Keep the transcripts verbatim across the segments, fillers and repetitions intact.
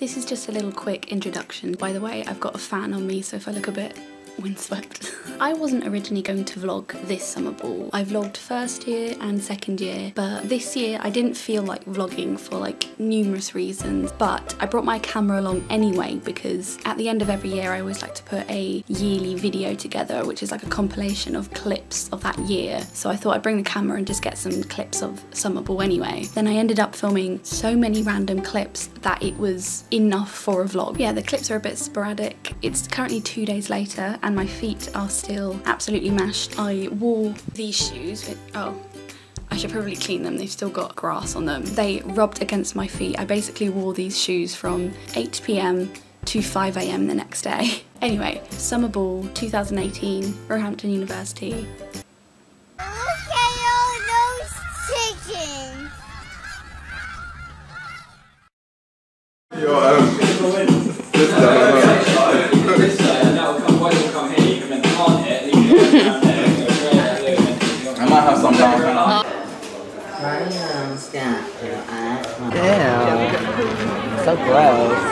This is just a little quick introduction. By the way, I've got a fan on me, so if I look a bit windswept. I wasn't originally going to vlog this summer ball. I vlogged first year and second year, but this year I didn't feel like vlogging for like numerous reasons, but I brought my camera along anyway because at the end of every year I always like to put a yearly video together, which is like a compilation of clips of that year. So I thought I'd bring the camera and just get some clips of summer ball anyway. Then I ended up filming so many random clips that it was enough for a vlog. Yeah, the clips are a bit sporadic. It's currently two days later and my feet are still absolutely mashed. I wore these shoes with, oh, I should probably clean them, they've still got grass on them. They rubbed against my feet. I basically wore these shoes from eight p m to five a m the next day. Anyway, Summer Ball two thousand eighteen, Roehampton University. Look at all those chickens! Yo, um, damn, so gross.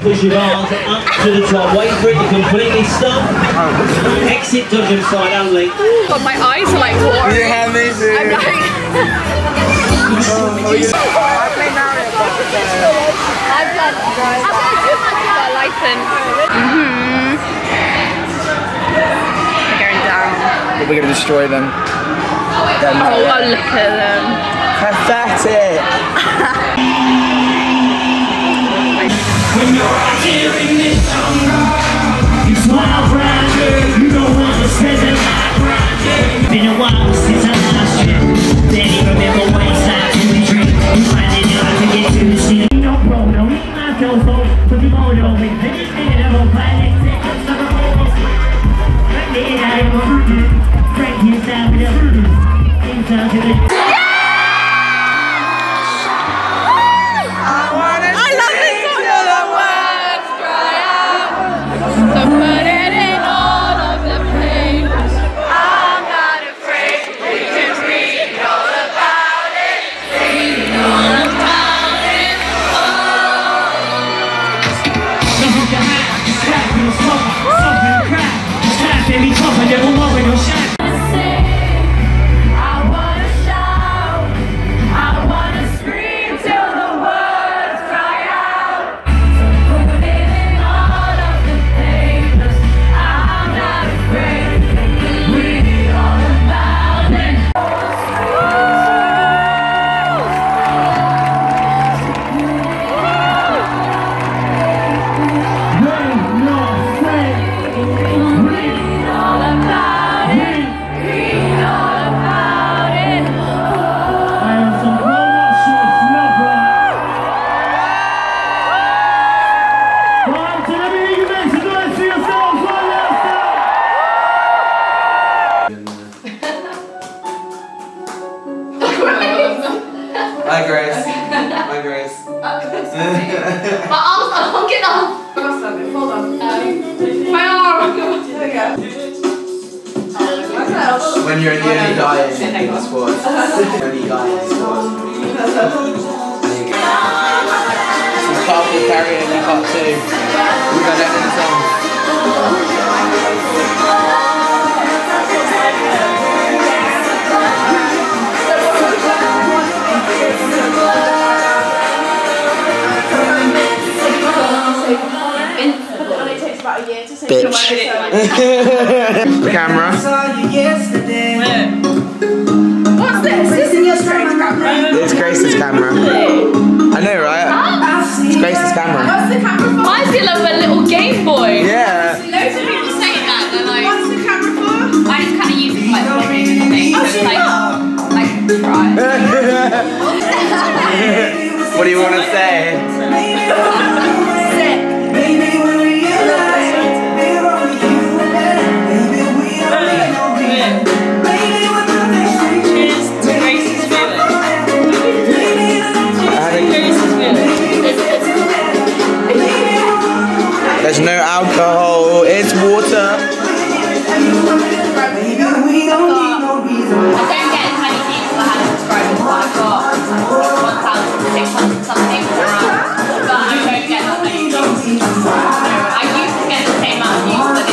Push your arms up to the top, wait for it to completely stop. Exit dungeon side only. God, my eyes are like watering. Yeah, me too. I'm like... oh, yeah. I play Mario Kart. I've done... I've done too much of our license. Mm-hmm. They're going down. But we're going to destroy them. Them oh, oh, look at them. Pathetic. When you're out hearing this song, you smile brighter. You don't understand that I'm brighter. Been a while since I last you. Then you remember when it's time to be dream. You find it hard to get to the sea. No bro, no need my go phone. Put the mold on me. Let me take it over. I'm stuck on hold. Let me in out of my break his out with a things out to the something crap, it's time, baby, come, I never want with no shine. My arms are long enough. Hold on. Um, my arm. There we go. When you're the only guy in the squad. The only guy in the squad. You can't be carrying and you can't sing. We got that in the song. It takes about a year to say bitch. The camera. It's Grace's camera. I know, right? Huh? It's Grace's camera. What's the camera for? Mine's gonna have a little Game Boy. Yeah. Loads of people say that. They're like, what's the camera for? I just kind of use it like living and things. Oh, she's not. Like, like, try. What do you want to say? Sick. There's no alcohol, it's water. I don't get as many people that have subscribers, but I've got one thousand six hundred something around. But I don't get that many views. I used to get the same amount of views, but it's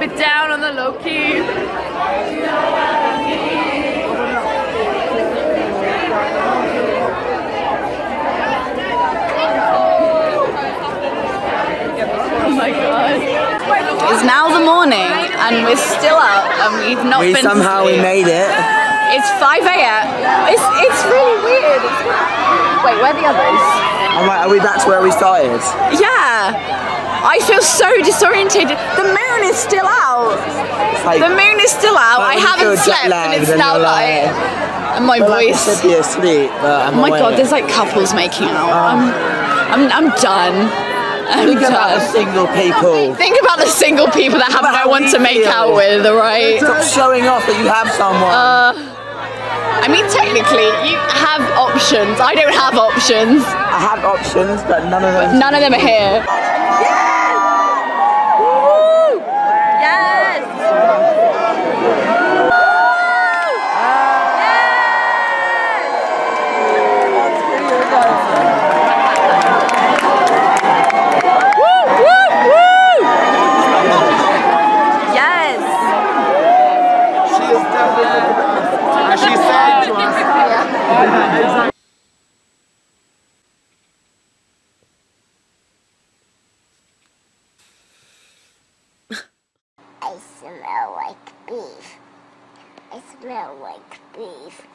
keep it down on the low key. You know what I mean. Oh my god. It's now the morning and we're still out and we've not we been somehow to sleep. We made it. It's five A M. It's, it's really weird. Wait, where are the others? I'm like, are we back to where we started? Yeah. I feel so disorientated. The moon is still out. Like, the moon is still out. I haven't slept and it's now light. Like, and my but voice. Like, I should be asleep, but I'm oh my awake. God, there's like couples making out. Oh. I'm, I'm, I'm done. I'm Think done. about the single people. Think about the single people that have no one to make feel. out with, right? Stop showing off that you have someone. Uh, I mean, technically, you have options. I don't have options. I have options, but none of them. None of them are here. I smell like beef. I smell like beef.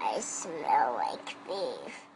I smell like beef.